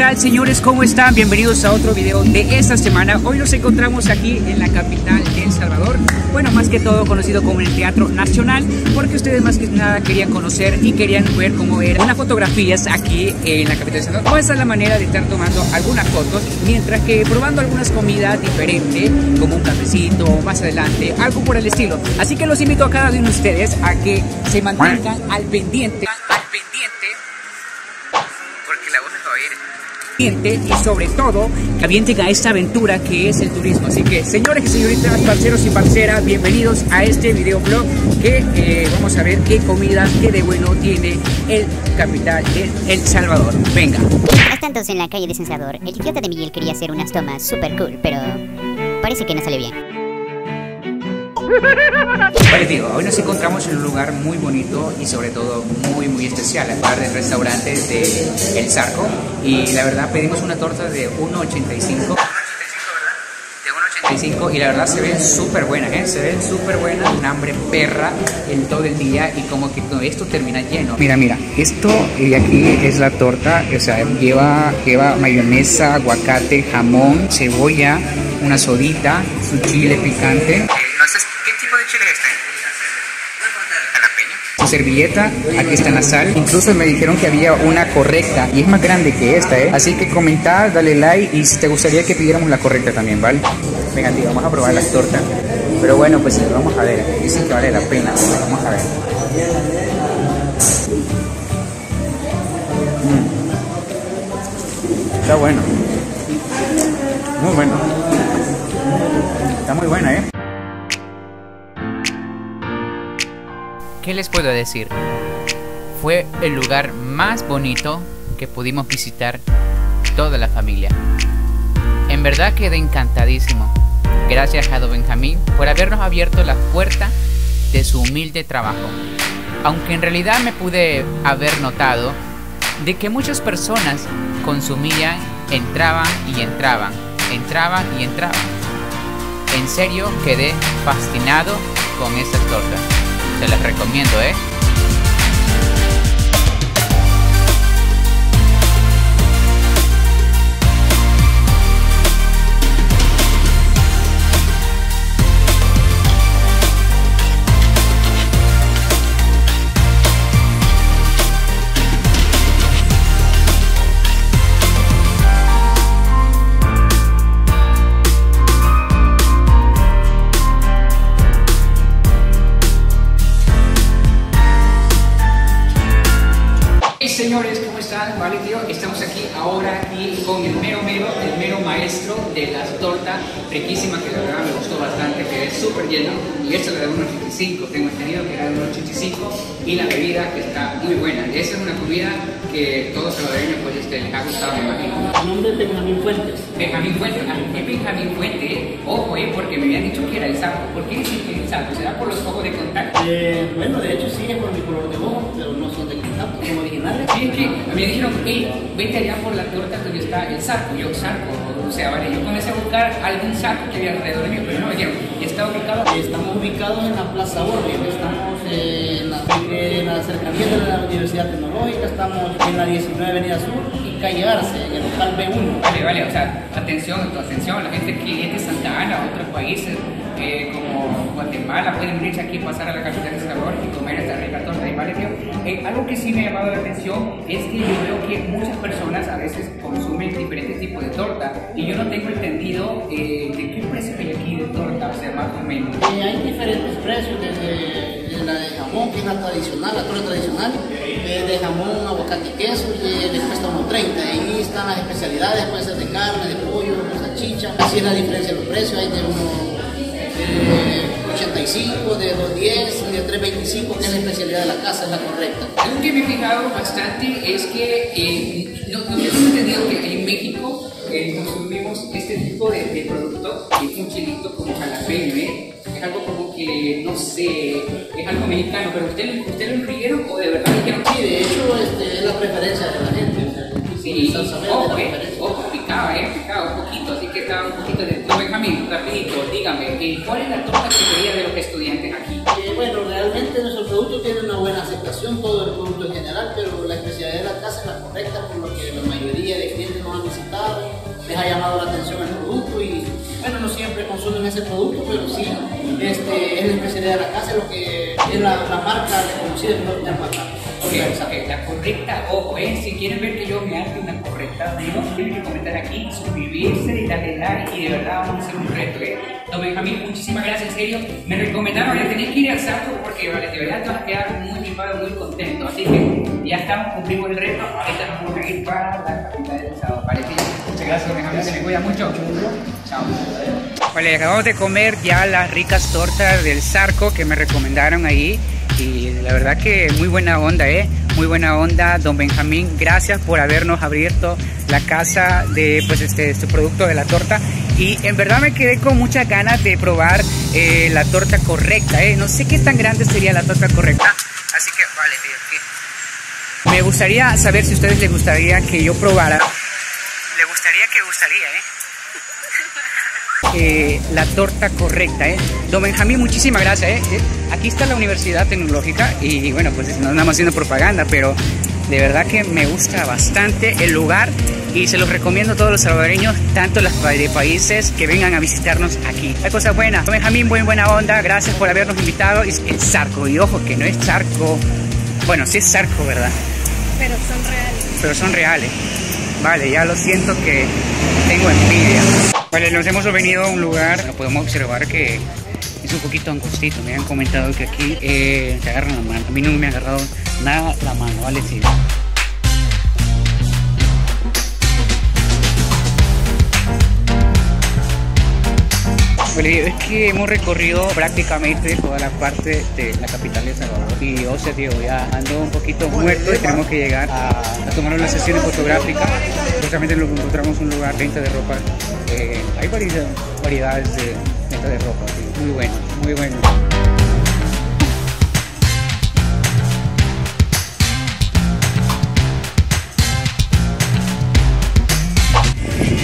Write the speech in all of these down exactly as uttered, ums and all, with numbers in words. tal, señores? ¿Cómo están? Bienvenidos a otro video de esta semana. Hoy nos encontramos aquí en la capital de El Salvador. Bueno, más que todo conocido como el Teatro Nacional, porque ustedes más que nada querían conocer y querían ver cómo eran las fotografías aquí en la capital de El Salvador. O esa es la manera de estar tomando algunas fotos, mientras que probando algunas comidas diferentes, como un cafecito, más adelante, algo por el estilo. Así que los invito a cada uno de ustedes a que se mantengan al pendiente. Y sobre todo que avienten a esta aventura que es el turismo. Así que, señores y señoritas, parceros y parceras, bienvenidos a este videoblog que eh, vamos a ver qué comidas, qué de bueno tiene el capital de El Salvador. Venga. Mientras tanto, en la calle de San Salvador, el idiota de Miguel quería hacer unas tomas super cool, pero parece que no salió bien. Vale, digo, hoy nos encontramos en un lugar muy bonito y sobre todo muy muy especial, el bar de restaurantes de El Zarco, y la verdad pedimos una torta de uno ochenta y cinco. Y la verdad se ven súper buenas, ¿eh? Se ven súper buenas, un hambre perra en todo el día y como que esto termina lleno. Mira, mira, esto de aquí es la torta, o sea, lleva, lleva mayonesa, aguacate, jamón, cebolla, una sodita, su chile picante. Eh, no sé, ¿qué tipo de chile es este? Jalapeño. Su servilleta, aquí está la sal. Incluso me dijeron que había una correcta y es más grande que esta, ¿eh? Así que comentá, dale like y si te gustaría que pidiéramos la correcta también, ¿vale? Venga, tío, vamos a probar las tortas. Pero bueno, pues vamos a ver. Dicen que vale la pena. Vamos a ver. Mm. Está bueno. Muy bueno. Está muy buena, ¿eh? ¿Qué les puedo decir? Fue el lugar más bonito que pudimos visitar toda la familia. En verdad quedé encantadísimo. Gracias a don Benjamín por habernos abierto la puerta de su humilde trabajo. Aunque en realidad me pude haber notado de que muchas personas consumían, entraban y entraban, entraban y entraban. En serio quedé fascinado con estas tortas. Se las recomiendo, ¿eh? Señores, ¿cómo están? Vale, tío, estamos aquí ahora y con el mero mero, el mero maestro de las tortas, riquísima, que la verdad me gustó bastante, que es súper lleno, y esto le da unos ochenta y cinco, tengo entendido que era de unos ochenta y cinco, y la bebida que está muy buena. Esa es una comida que todos salvadoreños pues este, les ha gustado, me imagino. Mi nombre es Benjamín Fuentes. Benjamín Fuentes, ¿qué Benjamín Fuentes? Ojo, eh, porque me habían dicho que era el Zarco. ¿Por qué dicen que es el Zarco? ¿Será por los ojos de contacto? Eh, bueno, de hecho sí, es por mi color de ojo, pero no son de contacto, son originales. Sí, es que me dijeron, hey, vete allá por la torta donde está el Zarco. Yo, Zarco, o sea, vale, yo comencé a buscar algún Zarco que había alrededor de mí, pero no me dijeron. ¿Y está ubicado? Estamos ubicados en la Plaza Orbe, estamos en la, en la cercanía de la Universidad Tecnológica, estamos en la diecinueve Avenida Sur. Callarse en el local B uno. Vale, vale, o sea, atención, atención, la gente que es de Santa Ana, otros países eh, como Guatemala, pueden venirse aquí, pasar a la capital de El Salvador y comer esta rica torta. Y vale, tío, eh, algo que sí me ha llamado la atención es que yo veo que muchas personas a veces consumen diferentes tipos de torta y yo no tengo entendido eh, de qué precio hay aquí de torta, o sea, más o menos. Eh, hay diferentes precios, desde de la de jamón, que es la tradicional, la torta tradicional, eh, de jamón, aguacate y queso, y les cuesta unos treinta. Ahí están las especialidades, puede ser de carne, de pollo, de salchicha. Así es la diferencia de los precios, hay de uno ochenta y cinco, de dos diez, de tres veinticinco, que es la especialidad de la casa, es la correcta. Algo que me he fijado bastante es que eh, no, no me he entendido que en México eh, consumimos este tipo de, de productos, que es un chilito como jalapeño, ¿eh? Es algo como que, no sé, es algo mexicano, pero ¿ustedes usted lo rieron o de verdad dijeron? Sí, de hecho este, es la preferencia de la gente. Sí, ojo, eh, ojo, picaba, eh, picaba un poquito, así que estaba un poquito de... No, Benjamín, rapidito, dígame, ¿cuál es la torta que quería de los estudiantes aquí? Eh, bueno, realmente nuestro producto tiene una buena aceptación, todo el producto en general, pero la especialidad de la casa es la correcta, por lo que la mayoría de clientes nos han visitado, les ha llamado la atención el producto y, bueno, no siempre consumen ese producto, pero sí, este, es la especialidad de la casa, lo que es la, la marca reconocida, el norte de la marca. Okay, okay, la correcta, ojo, eh, si quieren ver que yo me hago una correcta, ¿no? Tienen que comentar aquí, suscribirse, darle like y de verdad vamos a hacer un reto, eh. Don Benjamín, muchísimas gracias, en serio, me recomendaron, vale, tenés que ir al Zarco porque vale, de verdad te vas a quedar muy chipado, muy contento, así que ya estamos, cumplimos el reto, ahorita nos vamos a ir para la capital del sábado, ¿vale? Muchas gracias, Benjamín, se me cuida mucho. Chao. Vale, acabamos de comer ya las ricas tortas del Zarco que me recomendaron ahí. Y la verdad que muy buena onda, ¿eh? Muy buena onda, don Benjamín. Gracias por habernos abierto la casa de pues este, este producto de la torta. Y en verdad me quedé con muchas ganas de probar eh, la torta correcta, ¿eh? No sé qué tan grande sería la torta correcta. Así que, vale, tío, aquí. Me gustaría saber si a ustedes les gustaría que yo probara. Le gustaría que gustaría, ¿eh? Eh, la torta correcta, ¿eh? Don Benjamín, muchísimas gracias, ¿eh? ¿Eh? Aquí está la Universidad Tecnológica y bueno, pues no andamos haciendo propaganda, pero de verdad que me gusta bastante el lugar y se los recomiendo a todos los salvadoreños, tanto los de países que vengan a visitarnos aquí. Hay cosas buenas. Don Benjamín, muy buena onda, gracias por habernos invitado. Es el Zarco, y ojo que no es Zarco, bueno, sí es Zarco, ¿verdad? Pero son reales. Pero son reales. Vale, ya lo siento que tengo envidia. Vale, nos hemos venido a un lugar, bueno, podemos observar que es un poquito angostito. Me han comentado que aquí eh, te agarran la mano. A mí no me ha agarrado nada la mano, vale, sí. Vale, es que hemos recorrido prácticamente toda la parte de la capital de El Salvador y, o sea, tío, ya ando un poquito muerto y tenemos que llegar a, a tomar una sesión fotográfica. Justamente nos encontramos un lugar de venta de ropa. Eh, hay variedad, variedades de venta de ropa, tío. Muy bueno, muy bueno.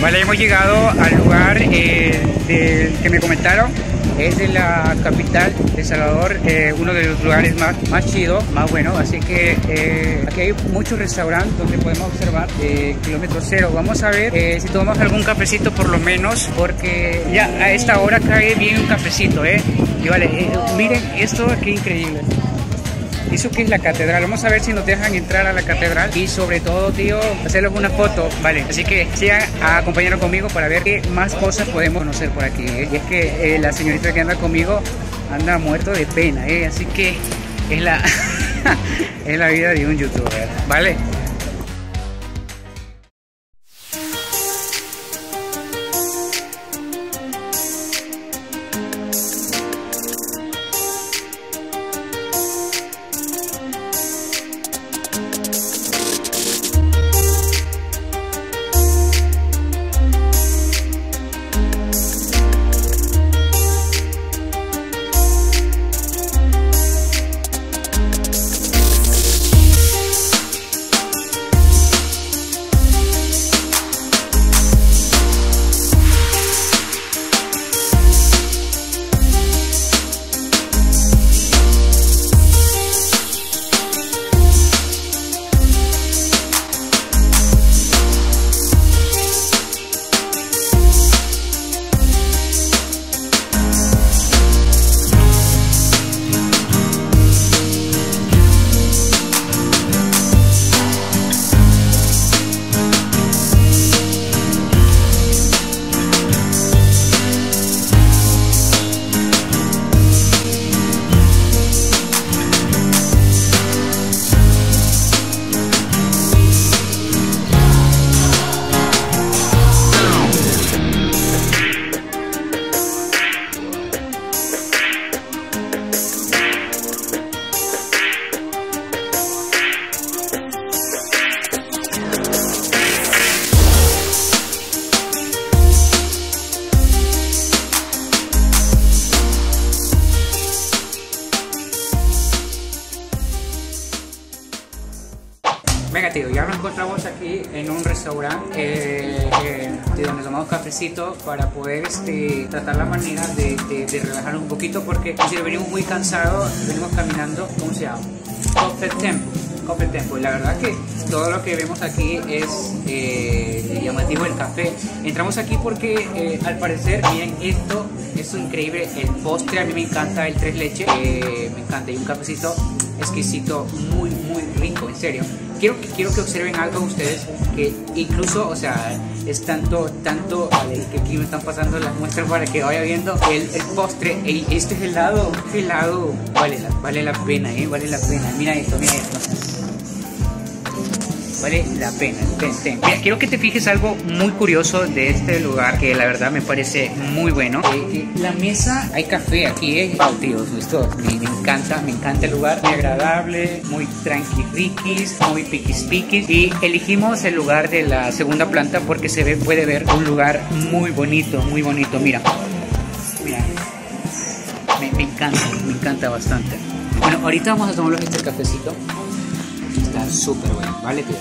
Vale, hemos llegado al lugar eh, del que me comentaron, es de la capital de El Salvador, eh, uno de los lugares más, más chidos, más buenos, así que eh, aquí hay muchos restaurantes donde podemos observar eh, kilómetro cero. Vamos a ver eh, si tomamos algún cafecito por lo menos, porque ya a esta hora cae bien un cafecito, eh. Y vale, eh, miren esto, qué increíble. Eso que es la catedral, vamos a ver si nos dejan entrar a la catedral y sobre todo, tío, hacerles una foto, vale, así que sigan a acompañarnos conmigo para ver qué más cosas podemos conocer por aquí, ¿eh? Y es que eh, la señorita que anda conmigo anda muerto de pena, ¿eh? Así que es la, es la vida de un youtuber, vale. divertido. Ya nos encontramos aquí en un restaurante eh, eh, de donde tomamos cafecito para poder este, tratar la manera de, de, de relajarnos un poquito, porque es decir, venimos muy cansados, venimos caminando, ¿cómo se llama? Coffee Time. Coffee Time. La verdad que todo lo que vemos aquí es eh, llamativo el café. Entramos aquí porque eh, al parecer, miren esto, esto es increíble, el postre, a mí me encanta el tres leches, eh, me encanta, y un cafecito exquisito, muy muy rico, en serio. Quiero que, quiero que observen algo ustedes, que incluso, o sea, es tanto, tanto, vale, que aquí me están pasando las muestras para que vaya viendo el, el postre, el, este helado, helado, vale la, vale la pena, eh, vale la pena, mira esto, mira esto. Vale la pena, ten, ten. Mira, quiero que te fijes algo muy curioso de este lugar, que la verdad me parece muy bueno. Eh, eh, la mesa, hay café aquí, eh. Oh, tíos, esto me, me encanta, me encanta el lugar. Muy agradable, muy tranquiriquis, muy piquis piquis. Y elegimos el lugar de la segunda planta porque se ve, puede ver un lugar muy bonito, muy bonito. Mira, mira, me, me encanta, me encanta bastante. Bueno, ahorita vamos a tomarnos este cafecito. Está súper bueno, vale, tío.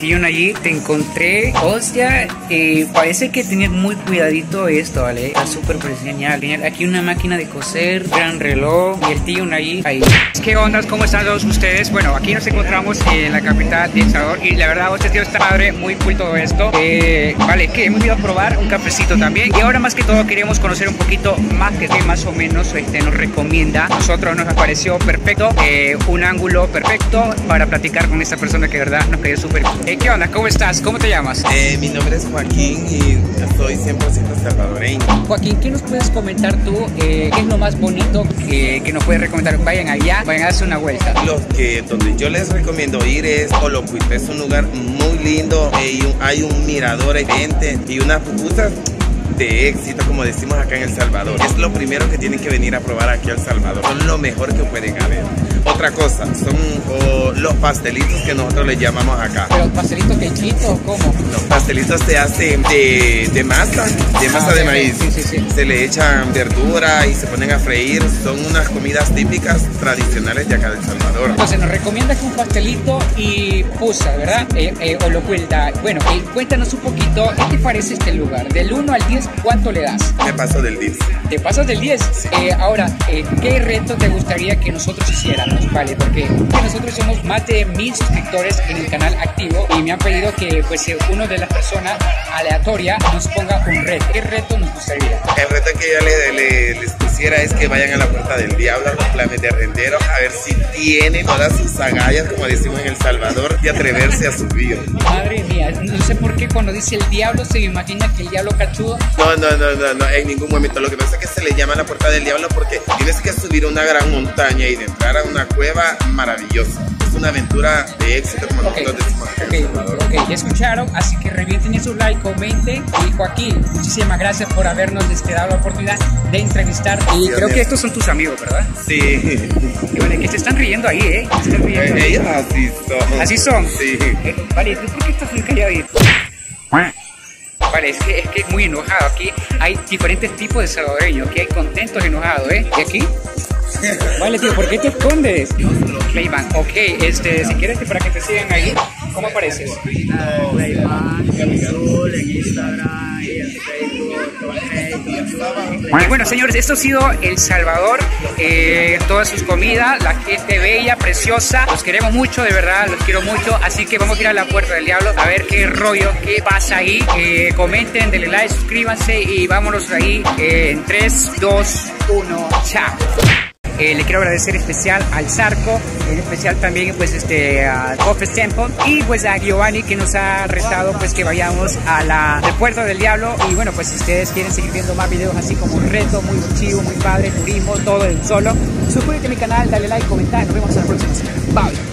Tío, allí te encontré, hostia, eh, parece que tenías muy cuidadito esto, vale, está súper genial. Aquí una máquina de coser, gran reloj, y el tío allí, ahí. ¿Qué onda? ¿Cómo están todos ustedes? Bueno, aquí nos encontramos en la capital de El Salvador, y la verdad, hostia, tío, está padre, muy cool todo esto. Eh, vale, que hemos ido a probar un cafecito también, y ahora más que todo queremos conocer un poquito más que más o menos este nos recomienda. Nosotros nos pareció perfecto, eh, un ángulo perfecto para platicar con esta persona que de verdad nos cayó súper cool. Eh, ¿Qué onda? ¿Cómo estás? ¿Cómo te llamas? Eh, mi nombre es Joaquín y soy cien por ciento salvadoreño. Joaquín, ¿qué nos puedes comentar tú? Eh, ¿Qué es lo más bonito que, que nos puedes recomendar? Vayan allá, vayan a hacer una vuelta. Los que donde yo les recomiendo ir es Olocuilta. Es un lugar muy lindo, eh, un, hay un mirador excelente y unas pupusas de éxito, como decimos acá en El Salvador. Es lo primero que tienen que venir a probar aquí a El Salvador. Son lo mejor que pueden haber. Otra cosa, son oh, los pastelitos que nosotros les llamamos acá. ¿Pero pastelitos quechitos o cómo? Los pastelitos se hacen de, de masa, de masa ah, de sí, maíz. Sí, sí, sí. Se le echan verdura y se ponen a freír. Son unas comidas típicas tradicionales de acá de El Salvador. Entonces nos recomienda que un pastelito y pusa, ¿verdad? Eh, eh, Olocuilta. Bueno, eh, cuéntanos un poquito, ¿qué te parece este lugar? Del uno al diez, ¿cuánto le das? Me paso del diez. ¿Te pasas del diez? Sí. Eh, ahora, eh, ¿qué reto te gustaría que nosotros hiciéramos? Vale, porque nosotros somos más de mil suscriptores en el canal activo y me han pedido que pues uno de las personas aleatorias nos ponga un reto. ¿Qué reto nos gustaría? El reto que yo le, le, les pusiera es que vayan a la Puerta del Diablo, a los planes de Rendero, a ver si tienen todas sus agallas, como decimos en El Salvador, de atreverse a subir. Madre mía, no sé por qué cuando dice el diablo se me imagina que el diablo cachudo. No, no, no, no, no, en ningún momento. Lo que pasa es que se le llama la Puerta del Diablo porque tienes que subir una gran montaña y de entrar a una cueva maravillosa. Es una aventura de éxito, como okay. Nosotros decimos acá en El Salvador. Ok, ya escucharon, así que revienten en su like, comenten. Y Joaquín, muchísimas gracias por habernos dado la oportunidad de entrevistar. Y sí, creo bien. Que estos son tus amigos, ¿verdad? Sí. Y bueno, que se están riendo ahí, ¿eh? Se están riendo. Ellos así son. ¿Así son? Sí. Vale, ¿tú por qué estás muy calladito? Vale, es que es que es muy enojado. Aquí hay diferentes tipos de salvadoreños. Aquí hay contentos, enojados, ¿eh? ¿Y aquí? Vale, tío, ¿por qué te escondes? Playbank, ok, este, si quieres que para que te sigan ahí, ¿cómo apareces? Y bueno, señores, esto ha sido El Salvador, eh, todas sus comidas, la gente bella, preciosa. Los queremos mucho, de verdad, los quiero mucho. Así que vamos a ir a la Puerta del Diablo a ver qué rollo, qué pasa ahí. eh, Comenten, denle like, suscríbanse y vámonos ahí eh, en tres, dos, uno, chao. Eh, le quiero agradecer especial al Zarco, en especial también pues este a Coffee Temple y pues a Giovanni que nos ha restado pues que vayamos a la al Puerto del Diablo. Y bueno, pues si ustedes quieren seguir viendo más videos así como un reto muy chivo, muy padre, turismo, todo en solo, suscríbete a mi canal, dale like, comentar, nos vemos en la próxima semana. Bye.